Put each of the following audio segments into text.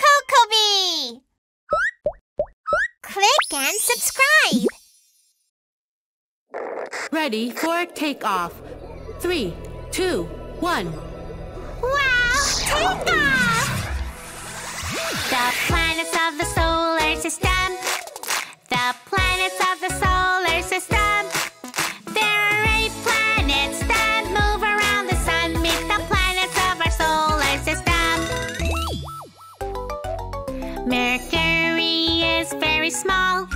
Cocobi! Click and subscribe! Ready for takeoff. 3, 2, 1. Wow! Takeoff! The planets of the solar system. The planets of the solar system. There are 8 planets that move around the sun. Meet the planets of our solar system. Mercury is very small.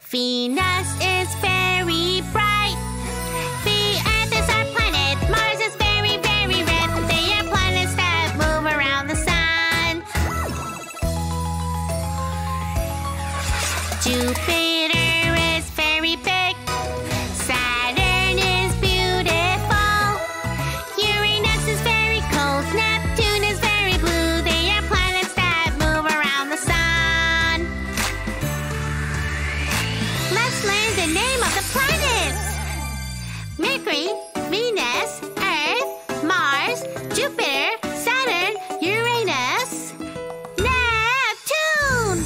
Venus is very bright. The Earth is our planet. Mars is very, very red. They are planets that move around the sun. Jupiter is very big. Saturn is beautiful. Uranus is very cold. Neptune is very blue. They are planets that move around the sun. Let's learn the name of the planets. Mercury, Venus, Earth, Mars, Jupiter, Saturn, Uranus, Neptune!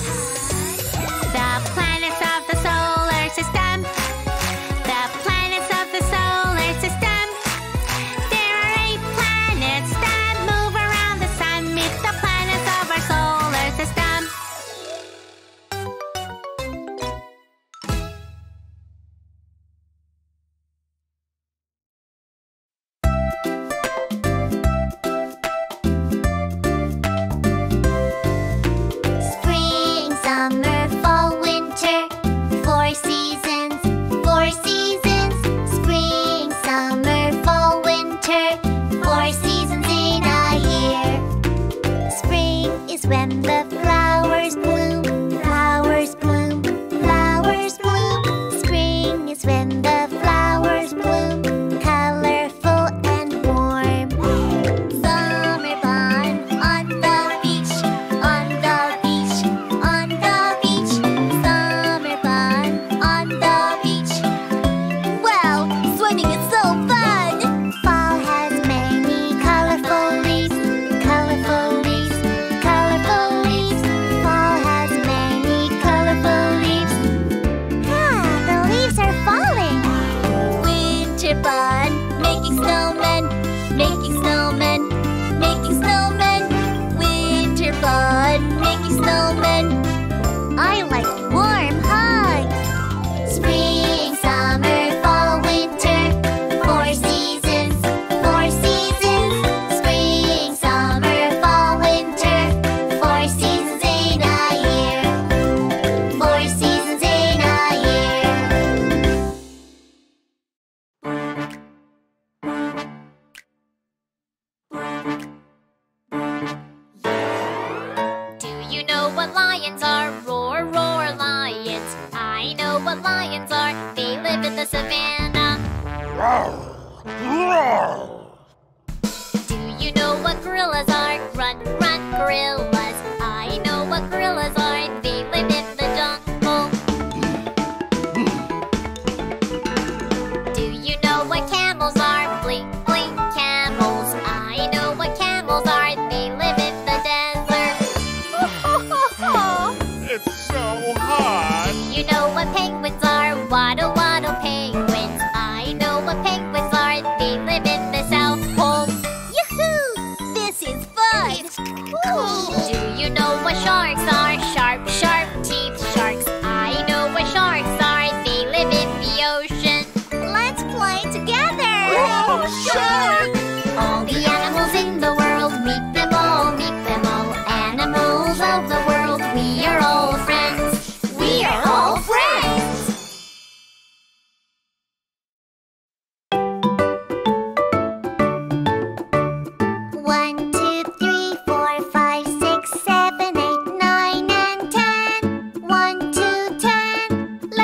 The planets of the solar system. The planets of the solar system. There are 8 planets that move around the sun. Meet the planets of our solar system. Spring, summer, fall, winter, 4 seasons, 4 seasons. Spring, summer, fall, winter, 4 seasons in a year. Spring is when the flowers bloom, flowers bloom, flowers bloom. Spring is when the flowers bloom, colorful and warm. Summer fun on the beach, on the beach. Summer fun on the beach. Wow, swimming is so fun! Fall has many colorful leaves, colorful leaves, colorful leaves. Fall has many colorful leaves. Ah, the leaves are falling. Winter fun, making snowmen, making snowmen, making snowmen. Winter fun, making snowmen. I like warm hugs. Spring, summer, fall, winter, 4 seasons, 4 seasons. Spring, summer, fall, winter, 4 seasons in a year. 4 seasons in a year. Do you know what lions are? Roar, roar, lions. I know what lions are. They live in the savannah. Do you know what gorillas are? Run, run, gorillas. I know what gorillas are. They live in the jungle. Do you know what camels are? Blink, blink, camels. I know what camels are. They live in the desert. It's so hot. You know what penguins are? Waddle, waddle, penguins. I know what penguins are. They live in the South Pole. Yahoo! This is fun! It's cool! Do you know what sharks are? Sharp, sharp teeth sharks. I know what sharks are. They live in the ocean. Let's play together! Shark! All the animals in the world, meet them all, meet them all. Animals of the world, we are all friends. We are all friends! One, two, three, four, five, six, seven, eight, nine, and ten. 1 to 10. Let's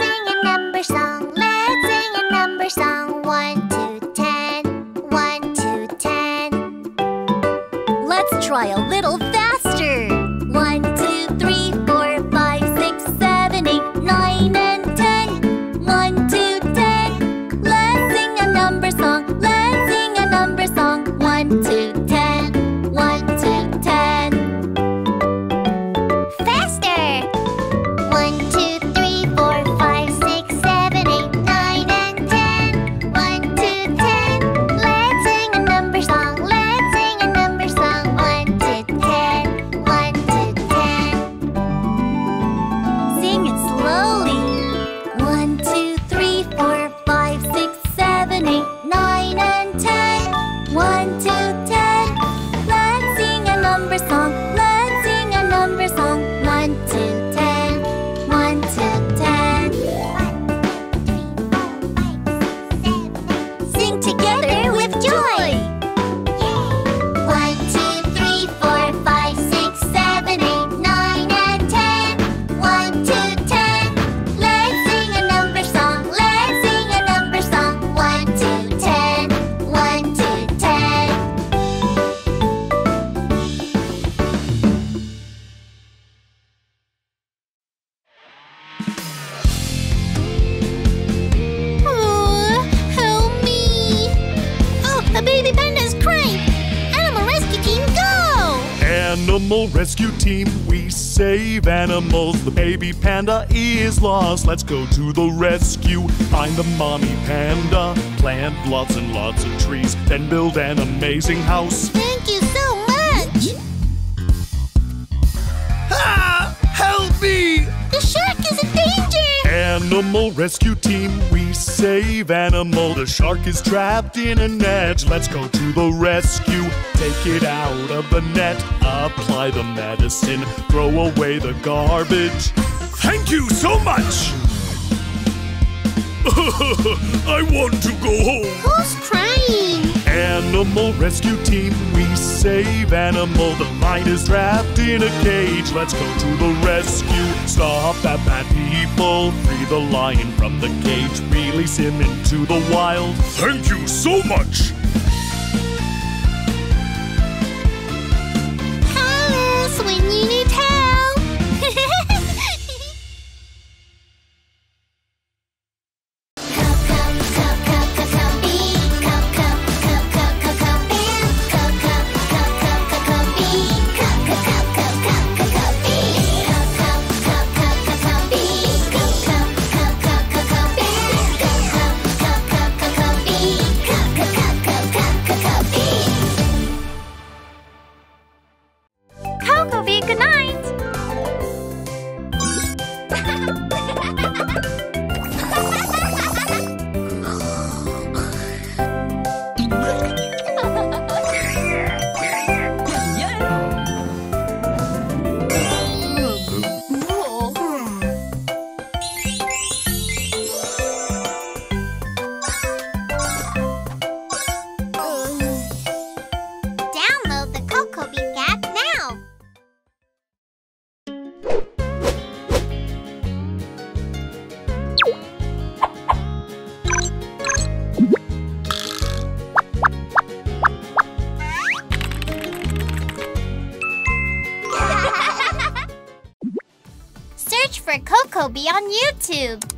sing a number song. Let's sing a number song. 1 to 10. 1 to 10. Let's try a little faster. 1, 2, 3, 4, 5, 6, 7, 8, 9, and 10. 1 to 10. Let's sing a number song. Let's sing a number song. 1 to 10. 1 Animal rescue team, we save animals. The baby panda is lost. Let's go to the rescue. Find the mommy panda. Plant lots and lots of trees. Then build an amazing house. Thank you so much! Ah! Help me! The shark is in danger! Animal rescue team, we save animal. The shark is trapped in a net. Let's go to the rescue. Take it out of the net. Apply the medicine. Throw away the garbage. Thank you so much! I want to go home. Who's crying? Animal rescue team, we save animal. The lion is trapped in a cage. Let's go to the rescue. Stop at bad people. Free the lion from the cage. Release him into the wild. Thank you so much. Call us when you need help. Cocobi on YouTube.